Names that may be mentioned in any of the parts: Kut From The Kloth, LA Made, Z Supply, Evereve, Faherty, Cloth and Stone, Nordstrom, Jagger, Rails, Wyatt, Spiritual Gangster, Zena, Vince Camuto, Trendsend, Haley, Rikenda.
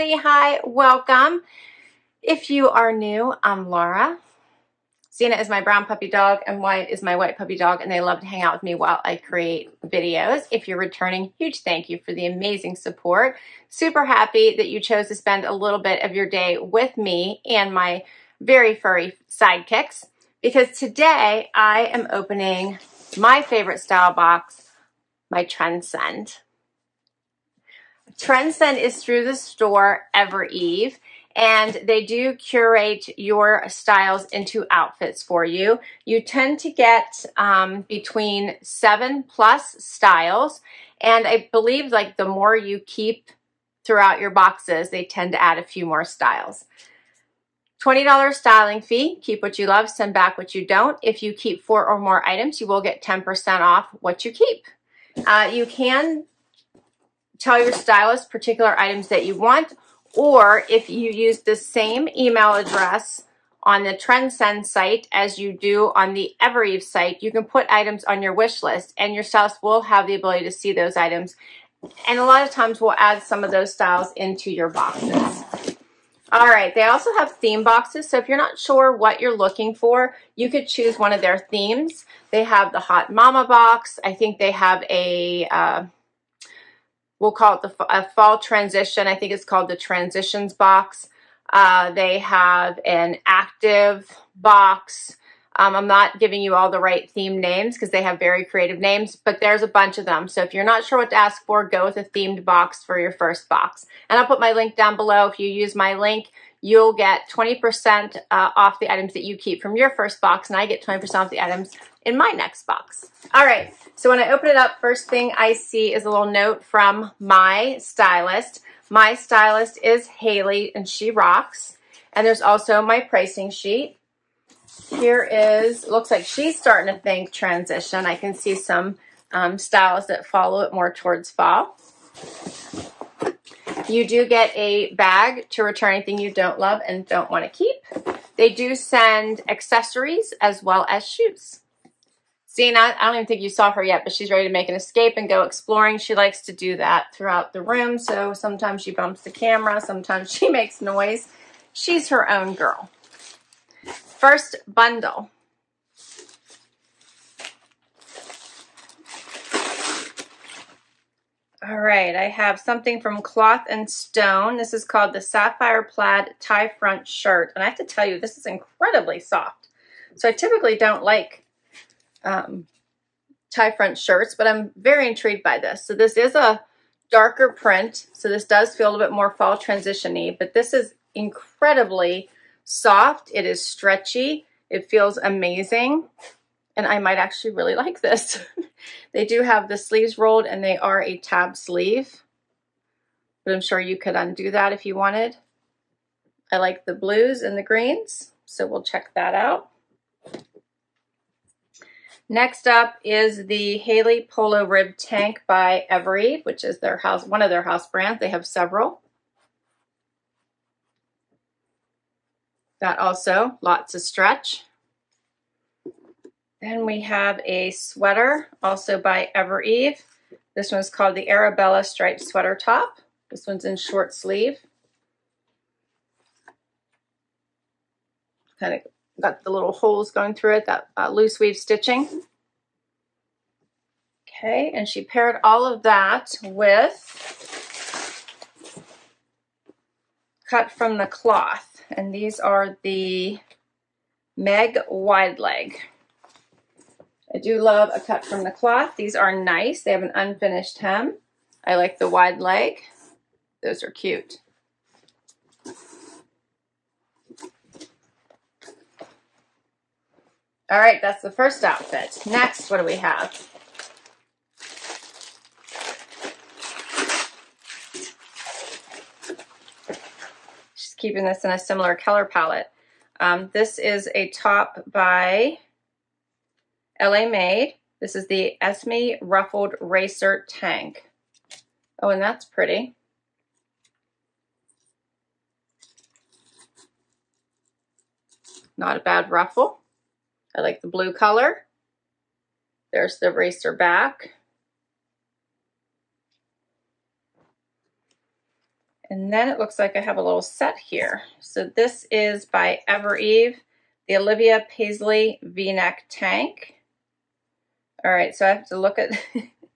everybody. Hi, welcome. If you are new, I'm Laura. Zena is my brown puppy dog and Wyatt is my white puppy dog, and they love to hang out with me while I create videos. If you're returning, huge thank you for the amazing support. Super happy that you chose to spend a little bit of your day with me and my very furry sidekicks, because today I am opening my favorite style box, my Trendsend. Trendsend is through the store Evereve, and they do curate your styles into outfits for you. You tend to get between 7+ styles, and I believe like the more you keep throughout your boxes, they tend to add a few more styles. $20 styling fee, keep what you love, send back what you don't. If you keep 4 or more items, you will get 10% off what you keep. You can tell your stylist particular items that you want, or if you use the same email address on the Trendsend site as you do on the Evereve site, you can put items on your wish list and your stylist will have the ability to see those items. And a lot of times we'll add some of those styles into your boxes. All right, they also have theme boxes, so if you're not sure what you're looking for, you could choose one of their themes. They have the Hot Mama box. I think they have a... we'll call it a fall transition. I think it's called the Transitions box. They have an active box. I'm not giving you all the right theme names because they have very creative names, but there's a bunch of them. So if you're not sure what to ask for, go with a themed box for your first box. And I'll put my link down below. If you use my link, you'll get 20% off the items that you keep from your first box, and I get 20% off the items in my next box. All right, so when I open it up, first thing I see is a little note from my stylist. My stylist is Haley, and she rocks. And there's also my pricing sheet. Here is, looks like she's starting to think transition. I can see some styles that follow it more towards fall. You do get a bag to return anything you don't love and don't want to keep. They do send accessories as well as shoes. Zena, I don't even think you saw her yet, but she's ready to make an escape and go exploring. She likes to do that throughout the room, so sometimes she bumps the camera, sometimes she makes noise. She's her own girl. First bundle. All right, I have something from Cloth and Stone. This is called the Sapphire Plaid Tie Front Shirt. And I have to tell you, this is incredibly soft. So I typically don't like tie front shirts, but I'm very intrigued by this. So this is a darker print. So this does feel a little bit more fall transition-y, but this is incredibly soft. It is stretchy. It feels amazing. And I might actually really like this. They do have the sleeves rolled, and they are a tab sleeve, but I'm sure you could undo that if you wanted. I like the blues and the greens, so we'll check that out. Next up is the Haley Polo Rib Tank by Evereve, which is their house, one of their house brands. They have several. That also, lots of stretch. Then we have a sweater, also by Evereve. This one's called the Arabella Striped Sweater Top. This one's in short sleeve. Kind of got the little holes going through it, that loose weave stitching. Okay, and she paired all of that with Kut From The Kloth. And these are the Meg Wide Leg. I do love a Kut From The Kloth. These are nice. They have an unfinished hem. I like the wide leg. Those are cute. All right, that's the first outfit. Next, what do we have? She's keeping this in a similar color palette. This is a top by LA Made. This is the Esme Ruffled Racer Tank. Oh, and that's pretty. Not a bad ruffle. I like the blue color. There's the racer back. And then it looks like I have a little set here. So this is by Evereve, the Olivia Paisley V-neck tank. All right, so I have to look at,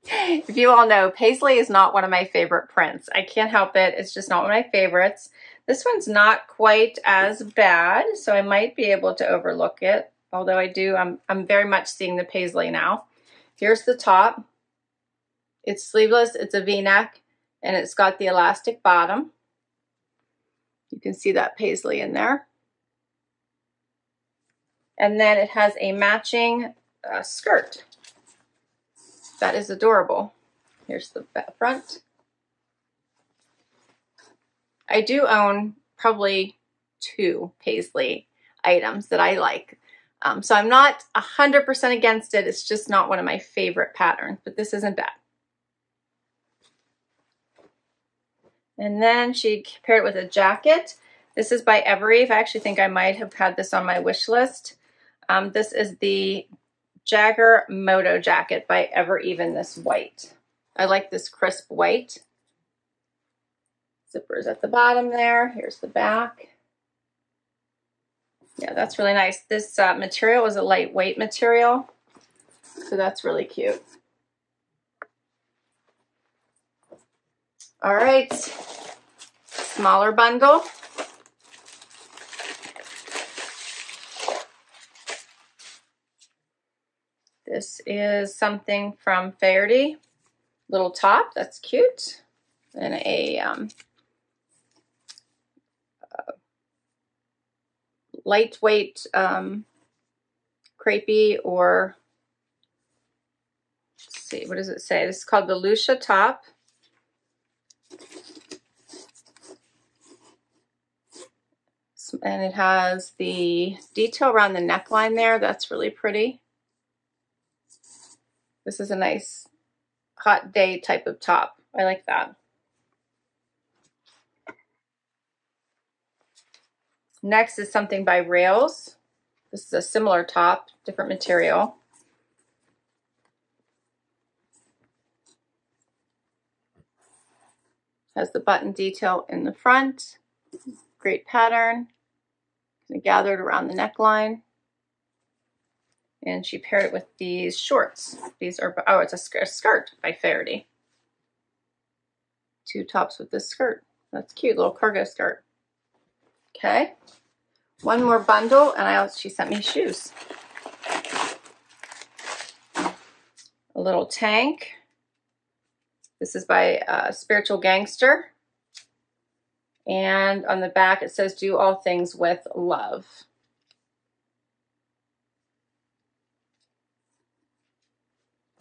if you all know, Paisley is not one of my favorite prints. I can't help it, it's just not one of my favorites. This one's not quite as bad, so I might be able to overlook it. Although I do, I'm very much seeing the Paisley now. Here's the top. It's sleeveless, it's a V-neck, and it's got the elastic bottom. You can see that Paisley in there. And then it has a matching skirt. That is adorable. Here's the front. I do own probably 2 Paisley items that I like. So I'm not 100% against it. It's just not one of my favorite patterns, but this isn't bad. And then she paired it with a jacket. This is by Evereve. I actually think I might have had this on my wish list. This is the Jagger Moto jacket by Evereve in this white. I like this crisp white. Zippers at the bottom there. Here's the back. Yeah, that's really nice. This material is a lightweight material, so that's really cute. All right, smaller bundle. This is something from Faherty. Little top, that's cute. And a lightweight crepey, or let's see, what does it say? This is called the Lucia top. And it has the detail around the neckline there. That's really pretty. This is a nice hot day type of top. I like that. Next is something by Rails. This is a similar top, different material. Has the button detail in the front. Great pattern. Gathered around the neckline. And she paired it with these shorts. These are, oh, it's a skirt by Faherty. 2 tops with this skirt. That's cute, little cargo skirt. Okay, one more bundle, and she sent me shoes. A little tank. This is by Spiritual Gangster. And on the back it says, do all things with love.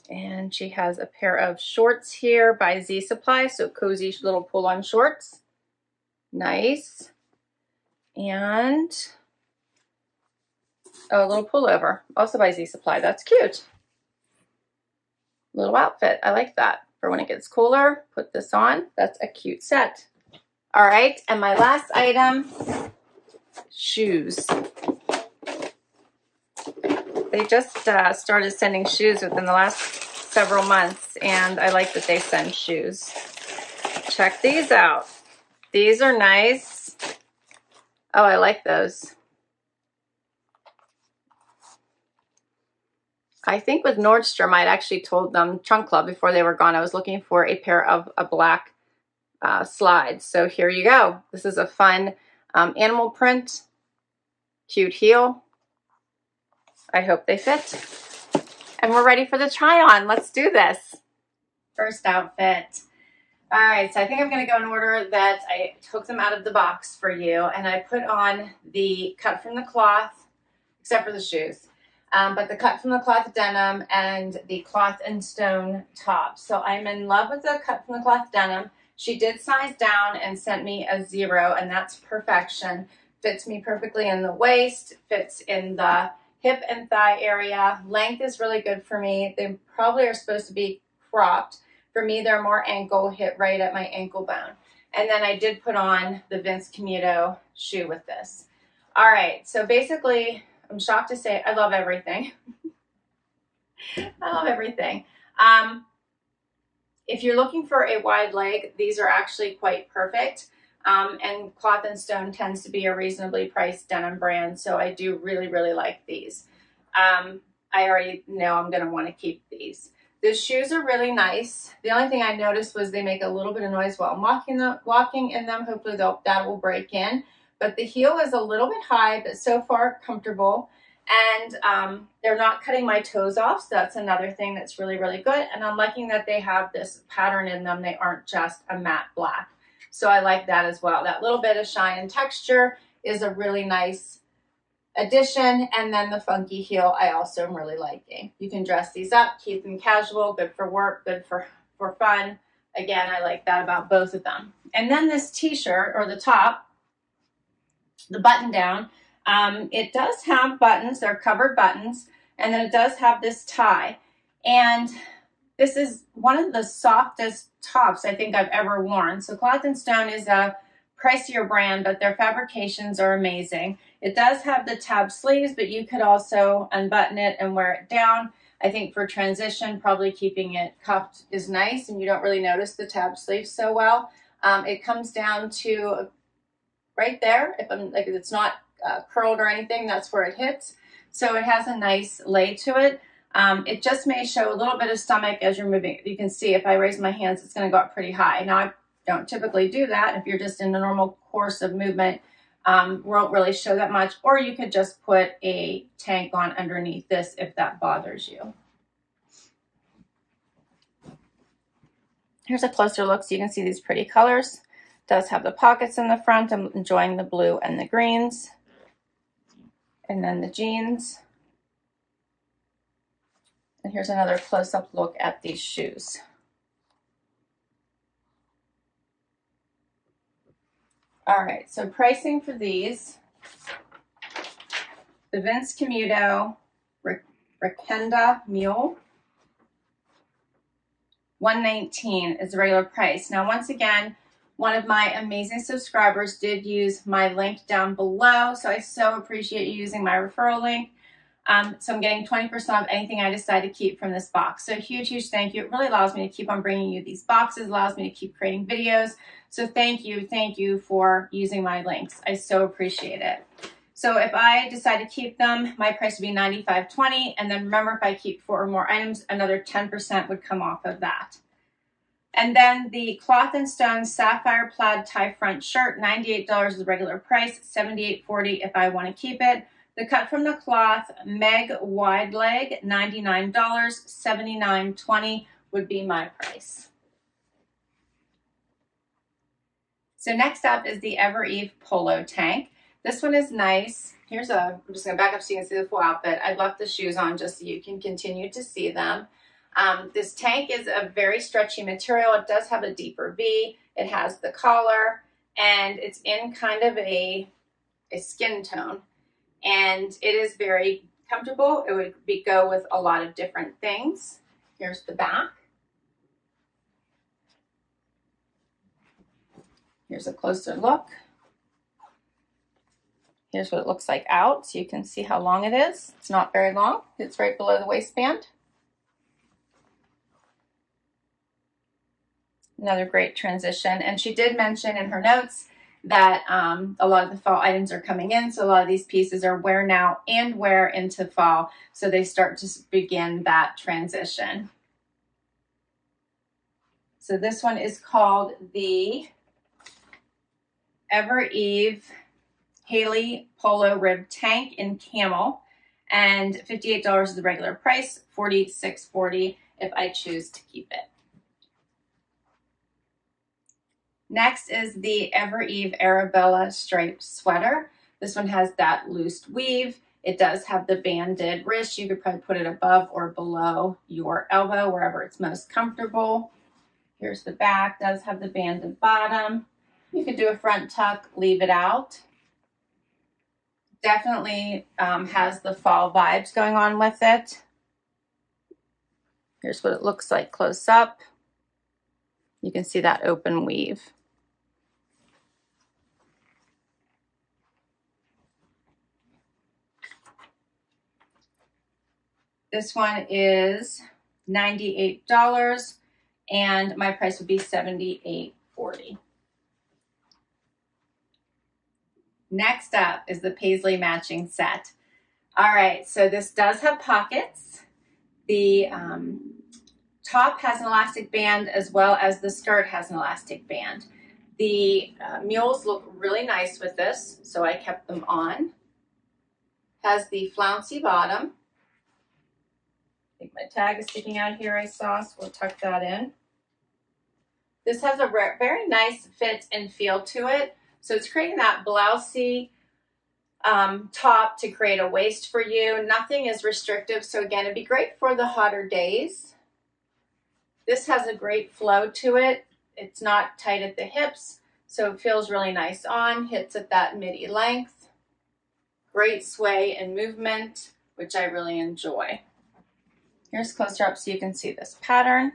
And she has a pair of shorts here by Z Supply, so cozy little pull-on shorts. Nice. And a little pullover, also by Z Supply. That's cute. Little outfit. I like that. For when it gets cooler, put this on. That's a cute set. All right, and my last item, shoes. They just started sending shoes within the last several months, and I like that they send shoes. Check these out. These are nice. Oh, I like those. I think with Nordstrom, I'd actually told them, Trunk Club, before they were gone, I was looking for a pair of a black slide. So here you go. This is a fun animal print, cute heel. I hope they fit. And we're ready for the try on. Let's do this. First outfit. All right, so I think I'm going to go in order that I took them out of the box for you, and I put on the Kut From The Kloth, except for the shoes, but the Kut From The Kloth denim and the Cloth and Stone top. So I'm in love with the Kut From The Kloth denim. She did size down and sent me a 0, and that's perfection. Fits me perfectly in the waist, fits in the hip and thigh area. Length is really good for me. They probably are supposed to be cropped. For me, they're more ankle, hit right at my ankle bone. And then I did put on the Vince Camuto shoe with this. All right, so basically, I'm shocked to say I love everything. I love everything. If you're looking for a wide leg, these are actually quite perfect. And Cloth and Stone tends to be a reasonably priced denim brand, so I do really, really like these. I already know I'm going to want to keep these. The shoes are really nice. The only thing I noticed was they make a little bit of noise while I'm walking in them. Hopefully that will break in. But the heel is a little bit high, but so far comfortable. And they're not cutting my toes off, so that's another thing that's really, really good. And I'm liking that they have this pattern in them. They aren't just a matte black. So I like that as well. That little bit of shine and texture is a really nice addition. And then the funky heel I also am really liking. You can dress these up, keep them casual, good for work, good for fun. Again, I like that about both of them. And then this t-shirt, or the top, the button down, it does have buttons. They're covered buttons, and then it does have this tie, and this is one of the softest tops I think I've ever worn. So Cloth and Stone is a pricier brand, but their fabrications are amazing. It does have the tab sleeves, but you could also unbutton it and wear it down. I think for transition, probably keeping it cuffed is nice, and you don't really notice the tab sleeves so well. It comes down to right there. If it's not curled or anything, that's where it hits. So it has a nice lay to it. It just may show a little bit of stomach as you're moving. You can see if I raise my hands, it's going to go up pretty high. Now, I don't typically do that. If you're just in the normal course of movement, won't really show that much. Or you could just put a tank on underneath this if that bothers you. Here's a closer look so you can see these pretty colors. Does have the pockets in the front. I'm enjoying the blue and the greens. And then the jeans. And here's another close-up look at these shoes. All right, so pricing for these. The Vince Camuto Rikenda Mule. $119 is the regular price. Now, once again, one of my amazing subscribers did use my link down below, so I so appreciate you using my referral link. So I'm getting 20% off anything I decide to keep from this box. So huge, huge thank you. It really allows me to keep on bringing you these boxes, allows me to keep creating videos. So thank you for using my links. I so appreciate it. So if I decide to keep them, my price would be $95.20. And then remember, if I keep 4 or more items, another 10% would come off of that. And then the Cloth and Stone Sapphire Plaid Tie Front Shirt, $98 is the regular price, $78.40 if I want to keep it. The Kut From The Kloth Meg Wide Leg, $99, $79.20 would be my price. So next up is the Evereve Polo Tank. This one is nice. I'm just going to back up so you can see the full outfit. I left the shoes on just so you can continue to see them. This tank is a very stretchy material. It does have a deeper V. It has the collar, and it's in kind of a skin tone, and it is very comfortable. It would go with a lot of different things. Here's the back. Here's a closer look. Here's what it looks like out, so you can see how long it is. It's not very long. It's right below the waistband. Another great transition. And she did mention in her notes that a lot of the fall items are coming in. So a lot of these pieces are wear now and wear into fall. So they start to begin that transition. So this one is called the Evereve Haley Polo Rib Tank in Camel. And $58 is the regular price, $46.40 if I choose to keep it. Next is the Evereve Arabella Striped Sweater. This one has that loose weave. It does have the banded wrist. You could probably put it above or below your elbow, wherever it's most comfortable. Here's the back. It does have the banded bottom. You could do a front tuck, leave it out. Definitely has the fall vibes going on with it. Here's what it looks like close up. You can see that open weave. This one is $98, and my price would be $78.40. Next up is the paisley matching set. All right, so this does have pockets. The top has an elastic band as well as the skirt has an elastic band. The mules look really nice with this, so I kept them on. Has the flouncy bottom. I think my tag is sticking out here, I saw, so we'll tuck that in. This has a very nice fit and feel to it. So it's creating that blousey top to create a waist for you. Nothing is restrictive. So again, it'd be great for the hotter days. This has a great flow to it. It's not tight at the hips, so it feels really nice on, hits at that midi length. Great sway and movement, which I really enjoy. Here's closer up so you can see this pattern.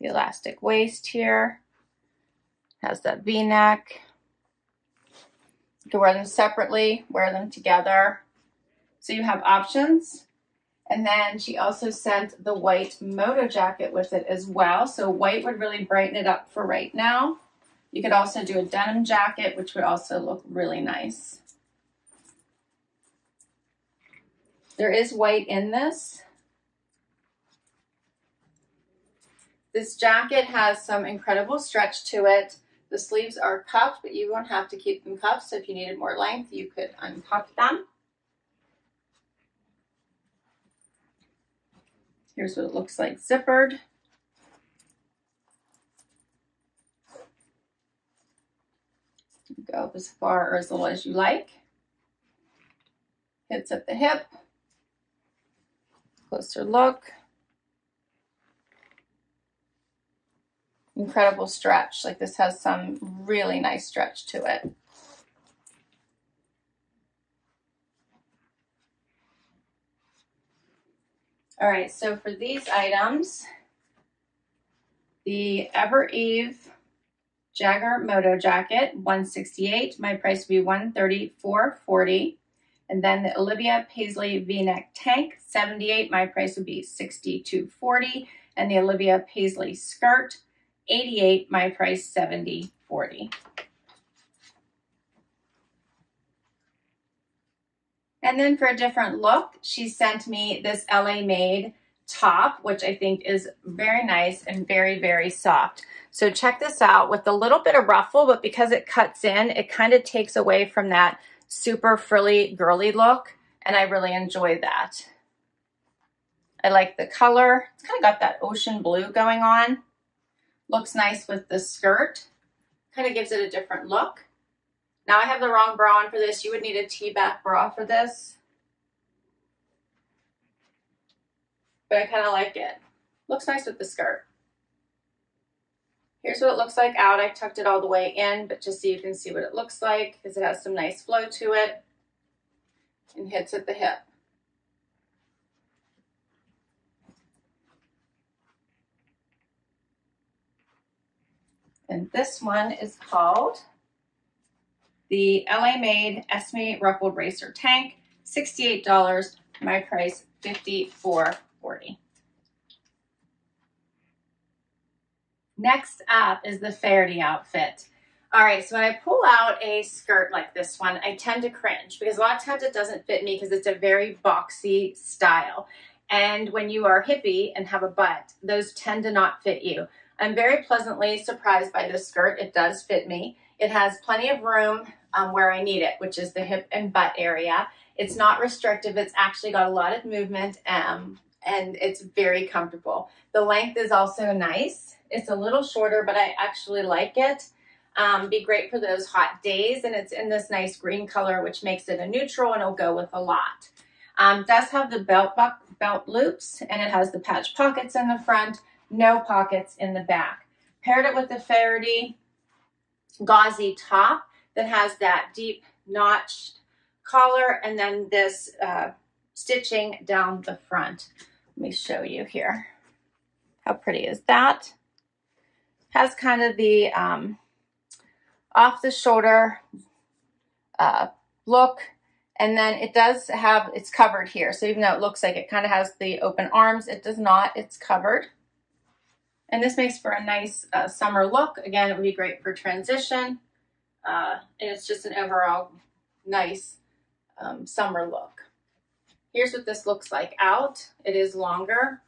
The elastic waist here, has that V-neck. You can wear them separately, wear them together. So you have options. And then she also sent the white moto jacket with it as well. So white would really brighten it up for right now. You could also do a denim jacket, which would also look really nice. There is white in this. This jacket has some incredible stretch to it. The sleeves are cuffed, but you won't have to keep them cuffed. So if you needed more length, you could uncuff them. Here's what it looks like zippered. You go up as far or as little as you like. Hits at the hip. Closer look. Incredible stretch. Like this has some really nice stretch to it. All right, so for these items, the Evereve Jagger Moto Jacket, $168. My price would be $134.40. And then the Olivia Paisley V-neck tank, $78. My price would be $62.40. And the Olivia Paisley skirt, $88. My price, $70.40. And then for a different look, she sent me this LA Made top, which I think is very nice and very, very soft. So check this out with a little bit of ruffle, but because it cuts in, it kind of takes away from that super frilly, girly look. And I really enjoy that. I like the color. It's kind of got that ocean blue going on. Looks nice with the skirt. Kind of gives it a different look. Now I have the wrong bra on for this. You would need a T-back bra for this. But I kind of like it. Looks nice with the skirt. Here's what it looks like out. I tucked it all the way in, but just so you can see what it looks like because it has some nice flow to it and hits at the hip. And this one is called the LA Made Esme Ruffled Racer Tank, $68, my price $54.40. Next up is the Faherty outfit. All right, so when I pull out a skirt like this one, I tend to cringe because a lot of times it doesn't fit me because it's a very boxy style. And when you are hippie and have a butt, those tend to not fit you. I'm very pleasantly surprised by this skirt. It does fit me. It has plenty of room where I need it, which is the hip and butt area. It's not restrictive. It's actually got a lot of movement and it's very comfortable. The length is also nice. It's a little shorter, but I actually like it. Be great for those hot days. And it's in this nice green color, which makes it a neutral and it'll go with a lot. Does have the belt loops and it has the patch pockets in the front, no pockets in the back. Paired it with the Faherty gauzy top that has that deep notched collar and then this stitching down the front. Let me show you here. How pretty is that? Has kind of the off the shoulder look, and then it does have, it's covered here. So even though it looks like it kind of has the open arms, it does not, it's covered. And this makes for a nice summer look. Again, it would be great for transition. And it's just an overall nice summer look. Here's what this looks like out. It is longer.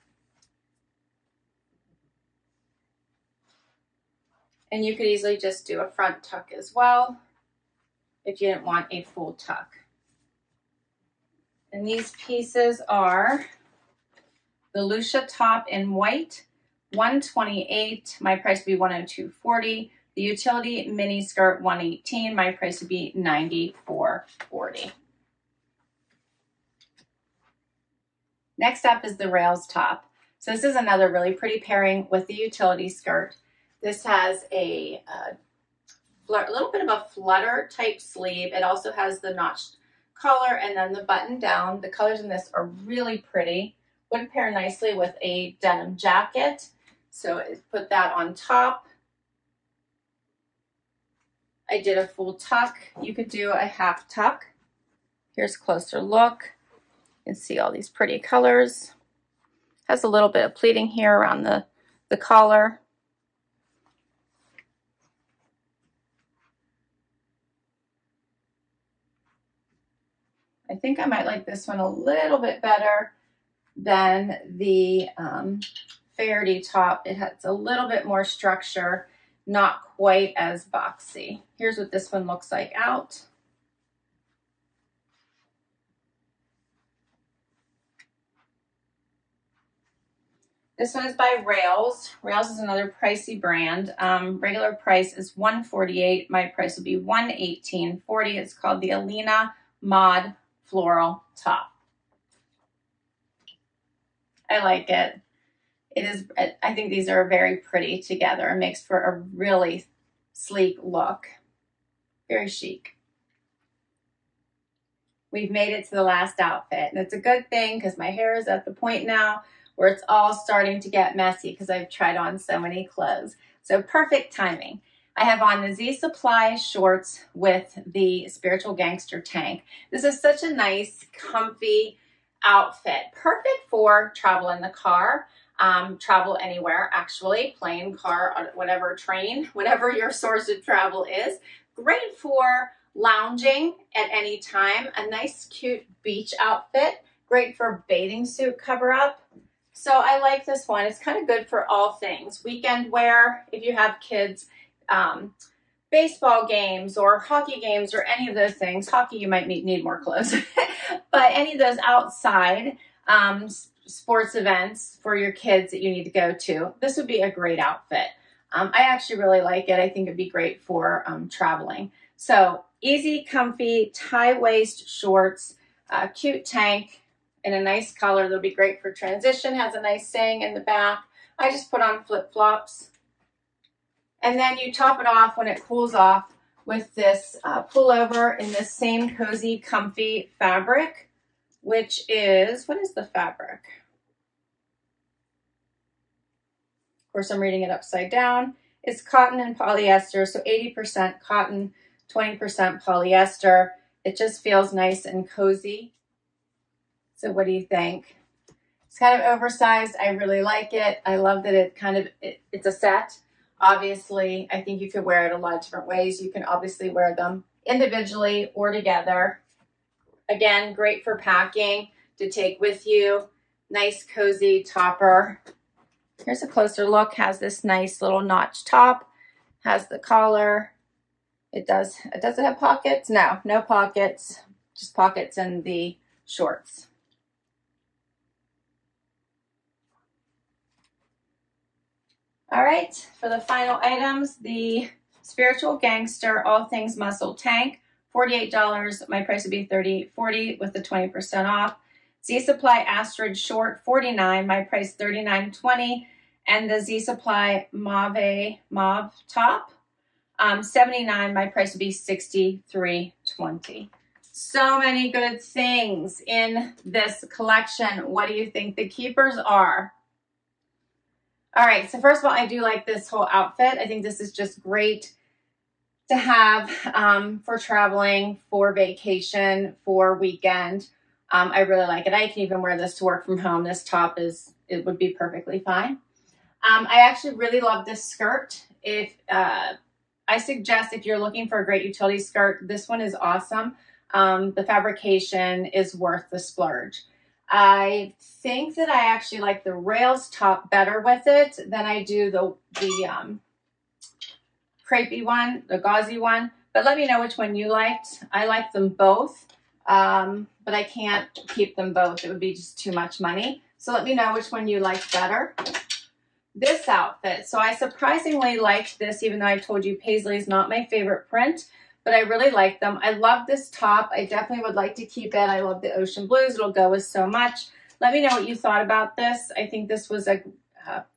And you could easily just do a front tuck as well if you didn't want a full tuck. And these pieces are the Lucia top in white, $128, my price would be $102.40. The utility mini skirt, $118, my price would be $94.40. Next up is the Rails top. So this is another really pretty pairing with the utility skirt. This has a little bit of a flutter type sleeve. It also has the notched collar and then the button down. The colors in this are really pretty. Would pair nicely with a denim jacket. So put that on top. I did a full tuck. You could do a half tuck. Here's a closer look. You can see all these pretty colors. Has a little bit of pleating here around the collar. I think I might like this one a little bit better than the Faherty top. It has a little bit more structure, not quite as boxy. Here's what this one looks like out. This one is by Rails. Rails is another pricey brand. Regular price is $148. My price will be $118.40. It's called the Alina Mod Floral Top. I like it. It is, I think these are very pretty together. It makes for a really sleek look. Very chic. We've made it to the last outfit, and it's a good thing because my hair is at the point now where it's all starting to get messy because I've tried on so many clothes. So perfect timing. I have on the Z Supply shorts with the Spiritual Gangster tank. This is such a nice, comfy outfit. Perfect for travel in the car, travel anywhere, actually, plane, car, whatever, train, whatever your source of travel is. Great for lounging at any time. A nice, cute beach outfit. Great for bathing suit cover up. So I like this one. It's kind of good for all things. Weekend wear, if you have kids, baseball games or hockey games or any of those things. Hockey, you might need more clothes, but any of those outside sports events for your kids that you need to go to, this would be a great outfit. I actually really like it. I think it'd be great for traveling. So easy, comfy, tie waist shorts, cute tank in a nice color. That'll be great for transition. Has a nice saying in the back. I just put on flip flops. And then you top it off when it cools off with this pullover in this same cozy, comfy fabric, which is, what is the fabric? Of course, I'm reading it upside down. It's cotton and polyester, so 80% cotton, 20% polyester. It just feels nice and cozy. So what do you think? It's kind of oversized. I really like it. I love that it kind of, it's a set. Obviously, I think you could wear it a lot of different ways. You can obviously wear them individually or together. Again, great for packing to take with you. Nice, cozy topper. Here's a closer look. Has this nice little notch top. Has the collar. It does. Does it have pockets? No, no pockets. Just pockets in the shorts. All right, for the final items, the Spiritual Gangster All Things Muscle Tank, $48. My price would be $38.40 with the 20% off. Z Supply Astrid Short, $49. My price $39.20. And the Z Supply Mauve Top, $79. My price would be $63.20. So many good things in this collection. What do you think the keepers are? All right, so first of all, I do like this whole outfit. I think this is just great to have for traveling, for vacation, for weekend. I really like it. I can even wear this to work from home. This top would be perfectly fine. I actually really love this skirt. I suggest if you're looking for a great utility skirt, this one is awesome. The fabrication is worth the splurge. I think that I actually like the Rails top better with it than I do the crepey one, the gauzy one. But let me know which one you liked. I like them both, but I can't keep them both. It would be just too much money. So let me know which one you like better. This outfit. So I surprisingly liked this, even though I told you paisley is not my favorite print, but I really like them. I love this top. I definitely would like to keep it. I love the ocean blues. It'll go with so much. Let me know what you thought about this. I think this was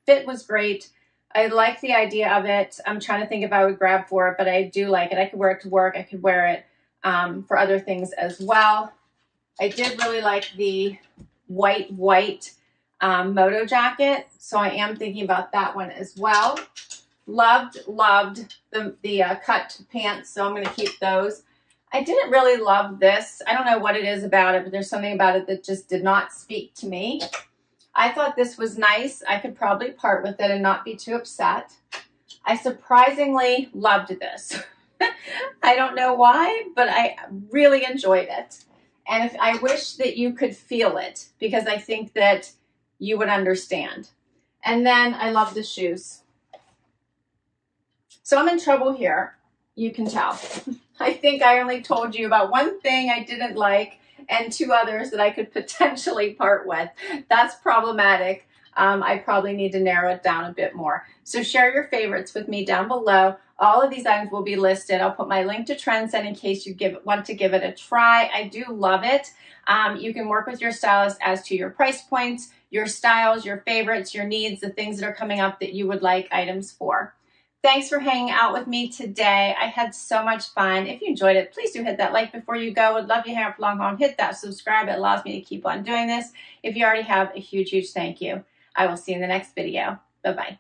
fit was great. I like the idea of it. I'm trying to think if I would grab for it, but I do like it. I could wear it to work. I could wear it for other things as well. I did really like the white moto jacket, so I am thinking about that one as well. Loved the cut pants, so I'm going to keep those. I didn't really love this. I don't know what it is about it, but there's something about it that just did not speak to me. I thought this was nice. I could probably part with it and not be too upset. I surprisingly loved this. I don't know why, but I really enjoyed it. And if, I wish that you could feel it, because I think that you would understand. And then I love the shoes. So I'm in trouble here. You can tell. I think I only told you about one thing I didn't like and two others that I could potentially part with. That's problematic. I probably need to narrow it down a bit more. So share your favorites with me down below. All of these items will be listed. I'll put my link to Trendsend in case you want to give it a try. I do love it. You can work with your stylist as to your price points, your styles, your favorites, your needs, the things that are coming up that you would like items for. Thanks for hanging out with me today. I had so much fun. If you enjoyed it, please do hit that like before you go. Would love you to have long on. Hit that subscribe. It allows me to keep on doing this. If you already have, a huge, huge thank you. I will see you in the next video. Bye-bye.